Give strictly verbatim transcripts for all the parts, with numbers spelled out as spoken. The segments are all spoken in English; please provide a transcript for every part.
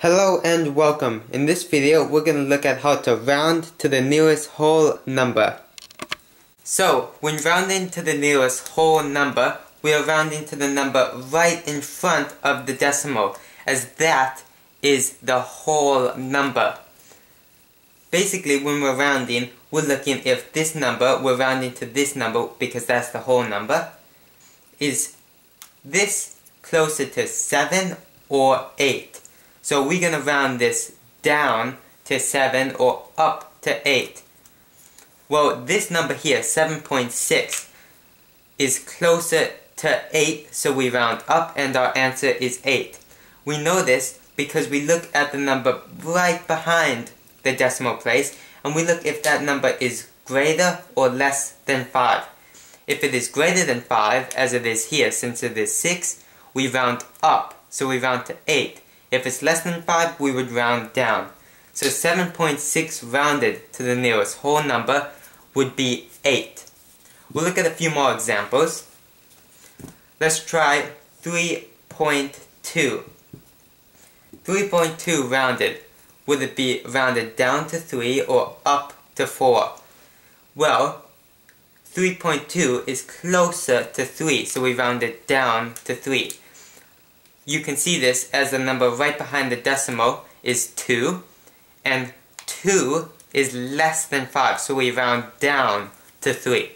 Hello and welcome. In this video we're going to look at how to round to the nearest whole number. So when rounding to the nearest whole number, we are rounding to the number right in front of the decimal, as that is the whole number. Basically, when we're rounding, we're looking if this number, we're rounding to this number because that's the whole number, is this closer to seven or eight. So we're going to round this down to seven or up to eight. Well, this number here, seven point six, is closer to eight, so we round up and our answer is eight. We know this because we look at the number right behind the decimal place and we look if that number is greater or less than five. If it is greater than five, as it is here, since it is six, we round up, so we round to eight. If it's less than five, we would round down. So seven point six rounded to the nearest whole number would be eight. We'll look at a few more examples. Let's try three point two. three point two rounded. Would it be rounded down to three or up to four? Well, three point two is closer to three, so we round it down to three. You can see this as the number right behind the decimal is two, and two is less than five, so we round down to three.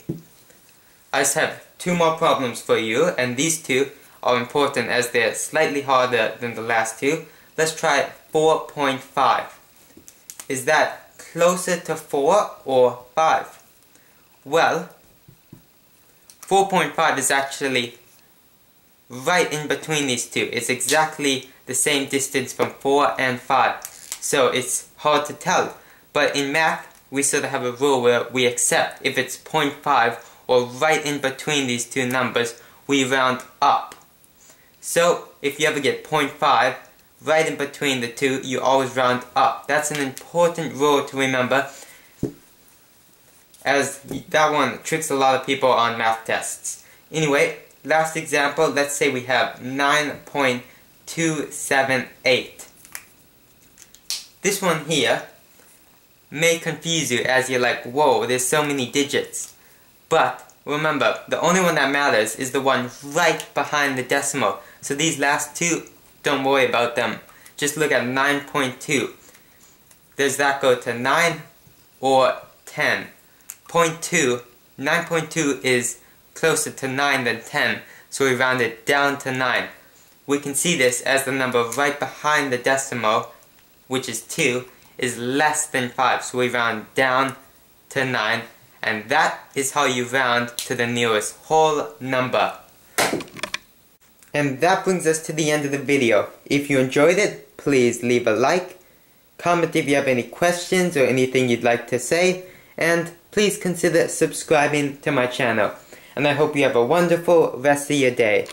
I just have two more problems for you, and these two are important as they're slightly harder than the last two. Let's try four point five. Is that closer to four or five? Well, four point five is actually right in between these two. It's exactly the same distance from four and five. So it's hard to tell. But in math, we sort of have a rule where we accept if it's zero point five or right in between these two numbers, we round up. So if you ever get zero point five, right in between the two, you always round up. That's an important rule to remember, as that one tricks a lot of people on math tests. Anyway, last example, let's say we have nine point two seven eight. This one here may confuse you as you're like, whoa, there's so many digits. But remember, the only one that matters is the one right behind the decimal. So these last two, don't worry about them. Just look at nine point two. Does that go to nine or ten? zero point two, nine point two is closer to nine than ten, so we round it down to nine. We can see this as the number right behind the decimal, which is two, is less than five, so we round down to nine, and that is how you round to the nearest whole number. And that brings us to the end of the video. If you enjoyed it, please leave a like, comment if you have any questions or anything you'd like to say, and please consider subscribing to my channel. And I hope you have a wonderful rest of your day.